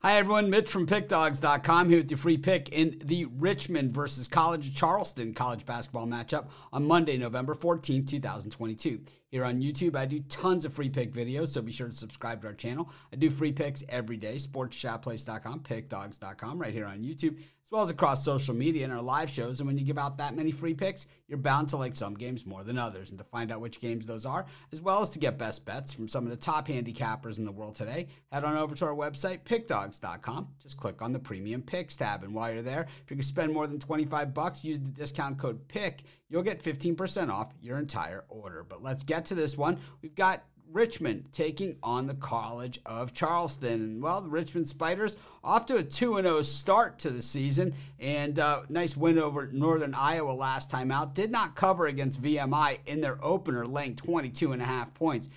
Hi, everyone. Mitch from PickDawgz.com here with your free pick in the Richmond versus College of Charleston college basketball matchup on Monday, November 14, 2022. Here on YouTube, I do tons of free pick videos, so be sure to subscribe to our channel. I do free picks every day, SportsChatPlace.com, PickDawgz.com, right here on YouTube, as well as across social media and our live shows. And when you give out that many free picks, you're bound to like some games more than others. And to find out which games those are, as well as to get best bets from some of the top handicappers in the world today, head on over to our website, PickDawgz.com. Just click on the Premium Picks tab. And while you're there, if you can spend more than $25, use the discount code PICK. You'll get 15% off your entire order. But let's get to this one. We've got Richmond taking on the College of Charleston. And, well, the Richmond Spiders off to a 2-0 start to the season. And nice win over Northern Iowa last time out. Did not cover against VMI in their opener, laying 22.5 points.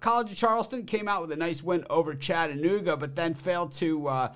College of Charleston came out with a nice win over Chattanooga, but then failed to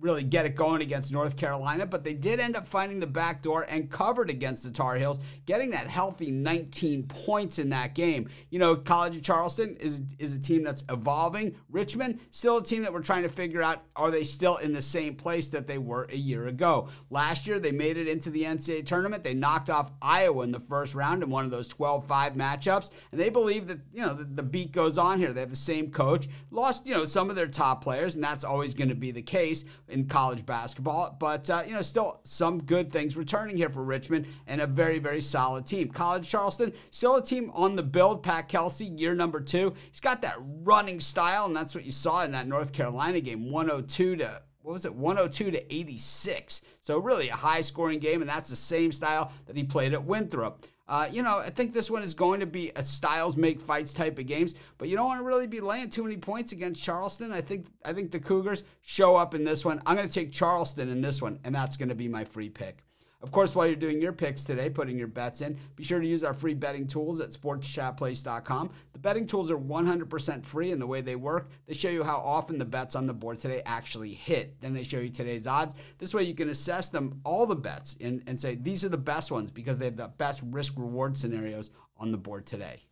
really get it going against North Carolina, but they did end up finding the back door and covered against the Tar Heels, getting that healthy 19 points in that game. You know, College of Charleston is a team that's evolving. Richmond, still a team that we're trying to figure out, are they still in the same place that they were a year ago? Last year, they made it into the NCAA tournament. They knocked off Iowa in the first round in one of those 12-5 matchups, and they believe that, you know, the beat goes on here. They have the same coach, lost, you know, some of their top players, and that's always going to be the case in college basketball, but you know, still some good things returning here for Richmond and a very, very solid team. College of Charleston, still a team on the build. Pat Kelsey, year number 2. He's got that running style, and that's what you saw in that North Carolina game, 102 to 86. So really a high-scoring game, and that's the same style that he played at Winthrop. You know, I think this one is going to be a styles make fights type of games, but you don't want to really be laying too many points against Charleston. I think the Cougars show up in this one. I'm going to take Charleston in this one, and that's going to be my free pick. Of course, while you're doing your picks today, putting your bets in, be sure to use our free betting tools at SportsChatPlace.com. The betting tools are 100% free, and the way they work, they show you how often the bets on the board today actually hit. Then they show you today's odds. This way you can assess them, all the bets, and say these are the best ones because they have the best risk-reward scenarios on the board today.